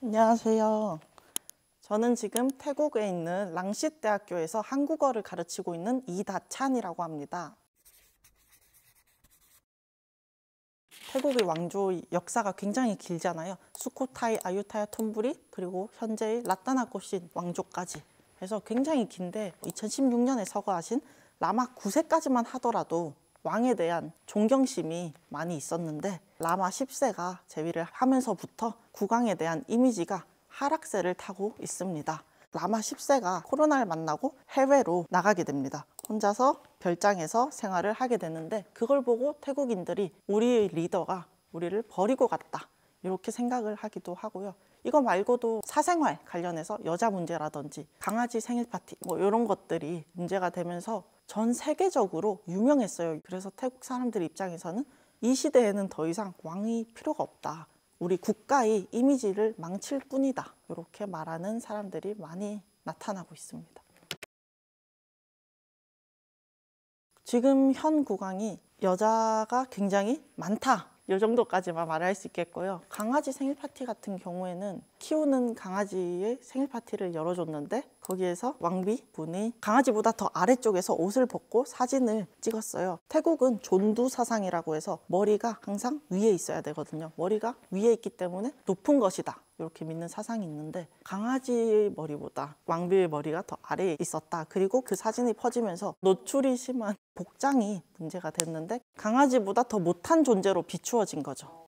안녕하세요. 저는 지금 태국에 있는 랑싯 대학교에서 한국어를 가르치고 있는 이다찬이라고 합니다. 태국의 왕조의 역사가 굉장히 길잖아요. 수코타이, 아유타야, 톤부리, 그리고 현재의 라따나코신 왕조까지 해서 굉장히 긴데 2016년에 서거하신 라마 9세까지만 하더라도 왕에 대한 존경심이 많이 있었는데 라마 10세가 재위를 하면서부터 국왕에 대한 이미지가 하락세를 타고 있습니다. 라마 10세가 코로나를 만나고 해외로 나가게 됩니다. 혼자서 별장에서 생활을 하게 되는데 그걸 보고 태국인들이 우리의 리더가 우리를 버리고 갔다 이렇게 생각을 하기도 하고요. 이거 말고도 사생활 관련해서 여자 문제라든지 강아지 생일 파티 뭐 이런 것들이 문제가 되면서 전 세계적으로 유명했어요. 그래서 태국 사람들 입장에서는 이 시대에는 더 이상 왕이 필요가 없다. 우리 국가의 이미지를 망칠 뿐이다. 이렇게 말하는 사람들이 많이 나타나고 있습니다. 지금 현 국왕이 여자가 굉장히 많다. 이 정도까지만 말할 수 있겠고요. 강아지 생일 파티 같은 경우에는 키우는 강아지의 생일 파티를 열어줬는데 거기에서 왕비 분이 강아지보다 더 아래쪽에서 옷을 벗고 사진을 찍었어요. 태국은 존두 사상이라고 해서 머리가 항상 위에 있어야 되거든요. 머리가 위에 있기 때문에 높은 것이다. 이렇게 믿는 사상이 있는데 강아지의 머리보다 왕비의 머리가 더 아래에 있었다. 그리고 그 사진이 퍼지면서 노출이 심한 복장이 문제가 됐는데 강아지보다 더 못한 존재로 비추어진 거죠.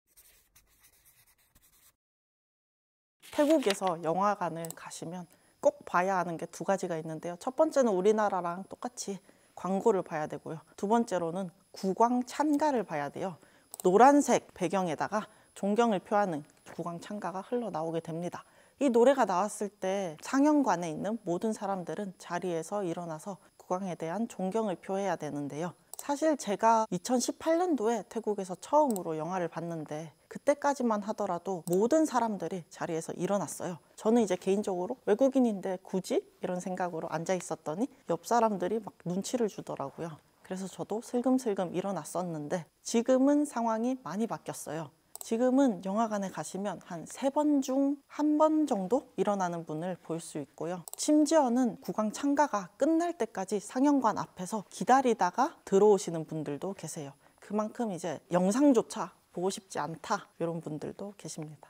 태국에서 영화관을 가시면 꼭 봐야 하는 게 두 가지가 있는데요. 첫 번째는 우리나라랑 똑같이 광고를 봐야 되고요. 두 번째로는 국왕 찬가를 봐야 돼요. 노란색 배경에다가 존경을 표하는 국왕 찬가가 흘러나오게 됩니다. 이 노래가 나왔을 때 상영관에 있는 모든 사람들은 자리에서 일어나서 국왕에 대한 존경을 표해야 되는데요. 사실 제가 2018년도에 태국에서 처음으로 영화를 봤는데 그때까지만 하더라도 모든 사람들이 자리에서 일어났어요. 저는 이제 개인적으로 외국인인데 굳이? 이런 생각으로 앉아 있었더니 옆 사람들이 막 눈치를 주더라고요. 그래서 저도 슬금슬금 일어났었는데 지금은 상황이 많이 바뀌었어요. 지금은 영화관에 가시면 한 3번 중 1번 정도 일어나는 분을 볼 수 있고요. 심지어는 국왕 참가가 끝날 때까지 상영관 앞에서 기다리다가 들어오시는 분들도 계세요. 그만큼 이제 영상조차 보고 싶지 않다 이런 분들도 계십니다.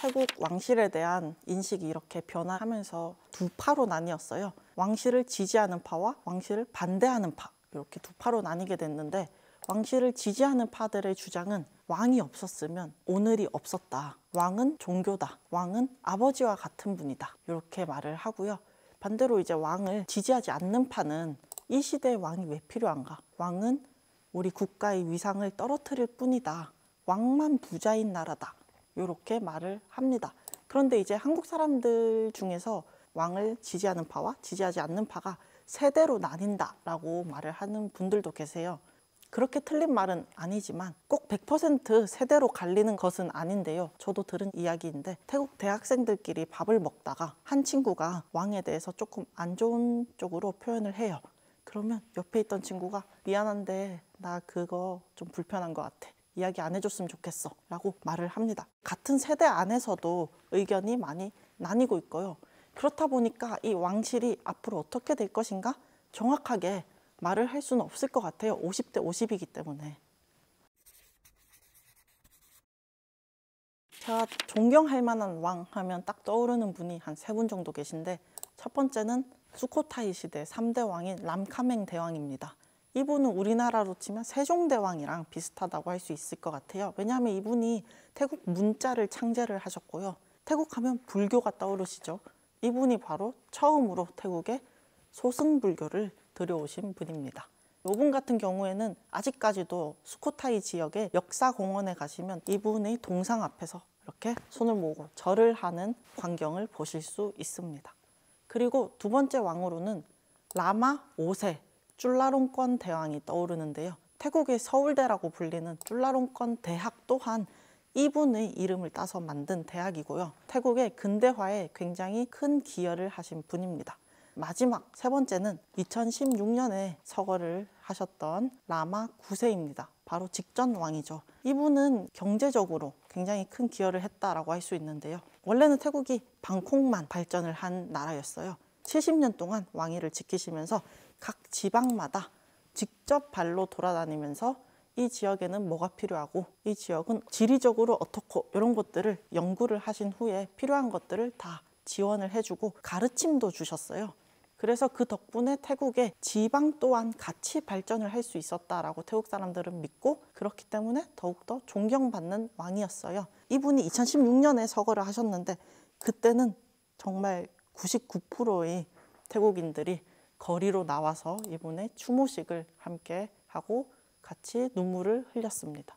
태국 왕실에 대한 인식이 이렇게 변화하면서 두 파로 나뉘었어요. 왕실을 지지하는 파와 왕실을 반대하는 파 이렇게 두 파로 나뉘게 됐는데 왕실을 지지하는 파들의 주장은 왕이 없었으면 오늘이 없었다. 왕은 종교다. 왕은 아버지와 같은 분이다. 이렇게 말을 하고요. 반대로 이제 왕을 지지하지 않는 파는 이 시대의 왕이 왜 필요한가? 왕은 우리 국가의 위상을 떨어뜨릴 뿐이다. 왕만 부자인 나라다. 이렇게 말을 합니다. 그런데 이제 한국 사람들 중에서 왕을 지지하는 파와 지지하지 않는 파가 세대로 나뉜다라고 말을 하는 분들도 계세요. 그렇게 틀린 말은 아니지만 꼭 100% 세대로 갈리는 것은 아닌데요. 저도 들은 이야기인데 태국 대학생들끼리 밥을 먹다가 한 친구가 왕에 대해서 조금 안 좋은 쪽으로 표현을 해요. 그러면 옆에 있던 친구가 미안한데 나 그거 좀 불편한 것 같아. 이야기 안 해줬으면 좋겠어. 라고 말을 합니다. 같은 세대 안에서도 의견이 많이 나뉘고 있고요. 그렇다 보니까 이 왕실이 앞으로 어떻게 될 것인가 정확하게 말을 할 수는 없을 것 같아요. 50대 50이기 때문에. 제가 존경할 만한 왕 하면 딱 떠오르는 분이 한 3분 정도 계신데 첫 번째는 수코타이 시대 3대 왕인 람카맹 대왕입니다. 이분은 우리나라로 치면 세종대왕이랑 비슷하다고 할 수 있을 것 같아요. 왜냐하면 이분이 태국 문자를 창제를 하셨고요. 태국 하면 불교가 떠오르시죠. 이분이 바로 처음으로 태국에 소승불교를 들여오신 분입니다. 이분 같은 경우에는 아직까지도 수코타이 지역의 역사공원에 가시면 이분의 동상 앞에서 이렇게 손을 모으고 절을 하는 광경을 보실 수 있습니다. 그리고 두 번째 왕으로는 라마 5세 쭐라롱꼰 대왕이 떠오르는데요. 태국의 서울대라고 불리는 쭐라롱꼰 대학 또한 이분의 이름을 따서 만든 대학이고요. 태국의 근대화에 굉장히 큰 기여를 하신 분입니다. 마지막 세 번째는 2016년에 서거를 하셨던 라마 9세입니다. 바로 직전 왕이죠. 이분은 경제적으로 굉장히 큰 기여를 했다라고 할 수 있는데요. 원래는 태국이 방콕만 발전을 한 나라였어요. 70년 동안 왕위를 지키시면서 각 지방마다 직접 발로 돌아다니면서 이 지역에는 뭐가 필요하고 이 지역은 지리적으로 어떻고 이런 것들을 연구를 하신 후에 필요한 것들을 다 지원을 해주고 가르침도 주셨어요. 그래서 그 덕분에 태국의 지방 또한 같이 발전을 할 수 있었다라고 태국 사람들은 믿고 그렇기 때문에 더욱더 존경받는 왕이었어요. 이분이 2016년에 서거를 하셨는데 그때는 정말 99%의 태국인들이 거리로 나와서 이분의 추모식을 함께 하고 같이 눈물을 흘렸습니다.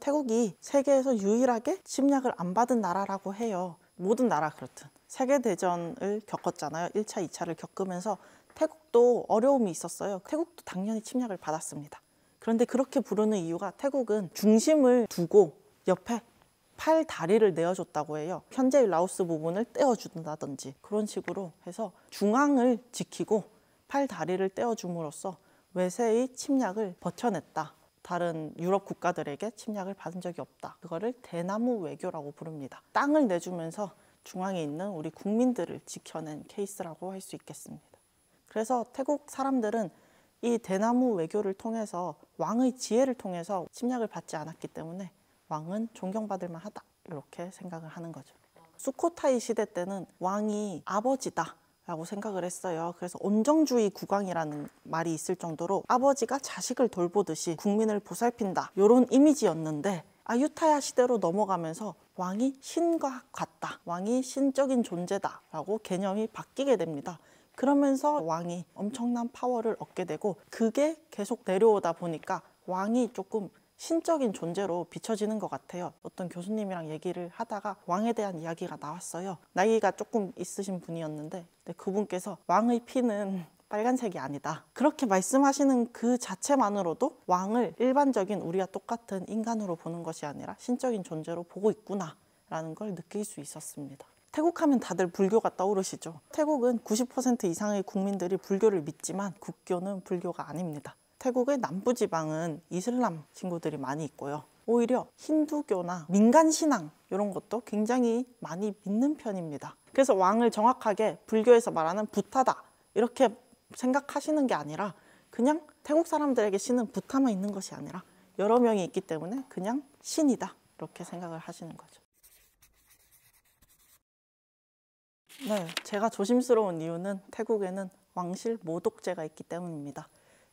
태국이 세계에서 유일하게 침략을 안 받은 나라라고 해요. 모든 나라 그렇듯 세계대전을 겪었잖아요. 1차, 2차를 겪으면서 태국도 어려움이 있었어요. 태국도 당연히 침략을 받았습니다. 그런데 그렇게 부르는 이유가 태국은 중심을 두고 옆에 팔 다리를 내어줬다고 해요. 현재의 라오스 부분을 떼어준다든지 그런 식으로 해서 중앙을 지키고 팔 다리를 떼어줌으로써 외세의 침략을 버텨냈다. 다른 유럽 국가들에게 침략을 받은 적이 없다. 그거를 대나무 외교라고 부릅니다. 땅을 내주면서 중앙에 있는 우리 국민들을 지켜낸 케이스라고 할 수 있겠습니다. 그래서 태국 사람들은 이 대나무 외교를 통해서 왕의 지혜를 통해서 침략을 받지 않았기 때문에 왕은 존경받을 만하다 이렇게 생각을 하는 거죠. 수코타이 시대 때는 왕이 아버지다 라고 생각을 했어요. 그래서 온정주의 국왕이라는 말이 있을 정도로 아버지가 자식을 돌보듯이 국민을 보살핀다 이런 이미지였는데 아유타야 시대로 넘어가면서 왕이 신과 같다, 왕이 신적인 존재다 라고 개념이 바뀌게 됩니다. 그러면서 왕이 엄청난 파워를 얻게 되고 그게 계속 내려오다 보니까 왕이 조금 신적인 존재로 비춰지는 것 같아요. 어떤 교수님이랑 얘기를 하다가 왕에 대한 이야기가 나왔어요. 나이가 조금 있으신 분이었는데 그분께서 왕의 피는 빨간색이 아니다. 그렇게 말씀하시는 그 자체만으로도 왕을 일반적인 우리와 똑같은 인간으로 보는 것이 아니라 신적인 존재로 보고 있구나 라는 걸 느낄 수 있었습니다. 태국 하면 다들 불교가 떠오르시죠. 태국은 90% 이상의 국민들이 불교를 믿지만 국교는 불교가 아닙니다. 태국의 남부지방은 이슬람 친구들이 많이 있고요. 오히려 힌두교나 민간신앙 이런 것도 굉장히 많이 믿는 편입니다. 그래서 왕을 정확하게 불교에서 말하는 부타다 이렇게 생각하시는 게 아니라 그냥 태국 사람들에게 신은 부타만 있는 것이 아니라 여러 명이 있기 때문에 그냥 신이다 이렇게 생각을 하시는 거죠. 네, 제가 조심스러운 이유는 태국에는 왕실 모독죄가 있기 때문입니다.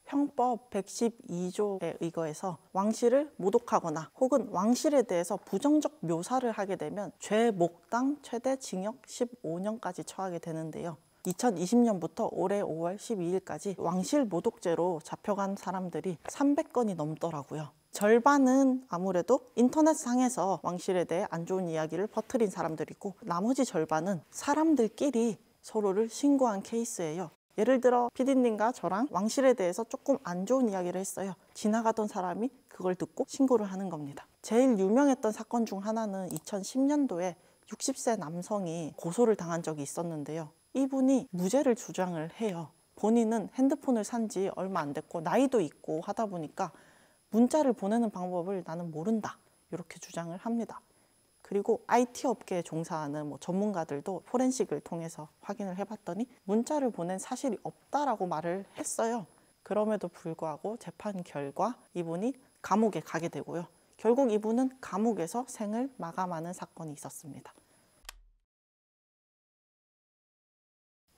형법 112조에 의거해서 왕실을 모독하거나 혹은 왕실에 대해서 부정적 묘사를 하게 되면 죄 목당 최대 징역 15년까지 처하게 되는데요. 2020년부터 올해 5월 12일까지 왕실 모독죄로 잡혀간 사람들이 300건이 넘더라고요. 절반은 아무래도 인터넷상에서 왕실에 대해 안 좋은 이야기를 퍼뜨린 사람들이고 나머지 절반은 사람들끼리 서로를 신고한 케이스예요. 예를 들어 피디님과 저랑 왕실에 대해서 조금 안 좋은 이야기를 했어요. 지나가던 사람이 그걸 듣고 신고를 하는 겁니다. 제일 유명했던 사건 중 하나는 2010년도에 60세 남성이 고소를 당한 적이 있었는데요. 이분이 무죄를 주장을 해요. 본인은 핸드폰을 산 지 얼마 안 됐고 나이도 있고 하다 보니까 문자를 보내는 방법을 나는 모른다 이렇게 주장을 합니다. 그리고 IT 업계에 종사하는 전문가들도 포렌식을 통해서 확인을 해봤더니 문자를 보낸 사실이 없다라고 말을 했어요. 그럼에도 불구하고 재판 결과 이분이 감옥에 가게 되고요. 결국 이분은 감옥에서 생을 마감하는 사건이 있었습니다.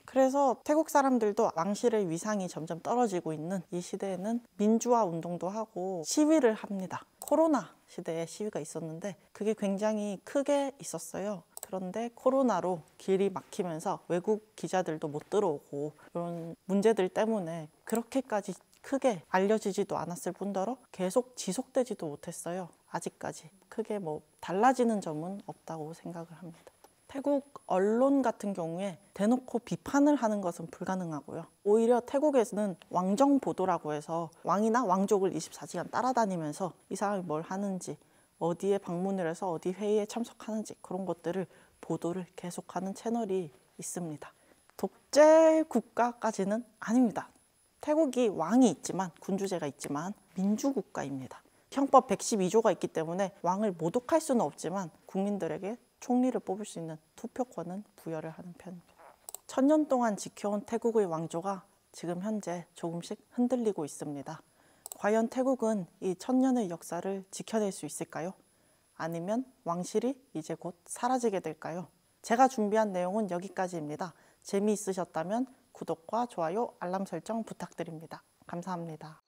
그래서 태국 사람들도 왕실의 위상이 점점 떨어지고 있는 이 시대에는 민주화 운동도 하고 시위를 합니다. 코로나 시대에 시위가 있었는데 그게 굉장히 크게 있었어요. 그런데 코로나로 길이 막히면서 외국 기자들도 못 들어오고 이런 문제들 때문에 그렇게까지 크게 알려지지도 않았을 뿐더러 계속 지속되지도 못했어요. 아직까지 크게 달라지는 점은 없다고 생각을 합니다. 태국 언론 같은 경우에 대놓고 비판을 하는 것은 불가능하고요. 오히려 태국에서는 왕정보도라고 해서 왕이나 왕족을 24시간 따라다니면서 이 사람이 뭘 하는지, 어디에 방문을 해서 어디 회의에 참석하는지 그런 것들을 보도를 계속하는 채널이 있습니다. 독재 국가까지는 아닙니다. 태국이 왕이 있지만, 군주제가 있지만 민주국가입니다. 형법 112조가 있기 때문에 왕을 모독할 수는 없지만 국민들에게 총리를 뽑을 수 있는 투표권은 부여를 하는 편입니다. 1000년 동안 지켜온 태국의 왕조가 지금 현재 조금씩 흔들리고 있습니다. 과연 태국은 이 1000년의 역사를 지켜낼 수 있을까요? 아니면 왕실이 이제 곧 사라지게 될까요? 제가 준비한 내용은 여기까지입니다. 재미있으셨다면 구독과 좋아요, 알람 설정 부탁드립니다. 감사합니다.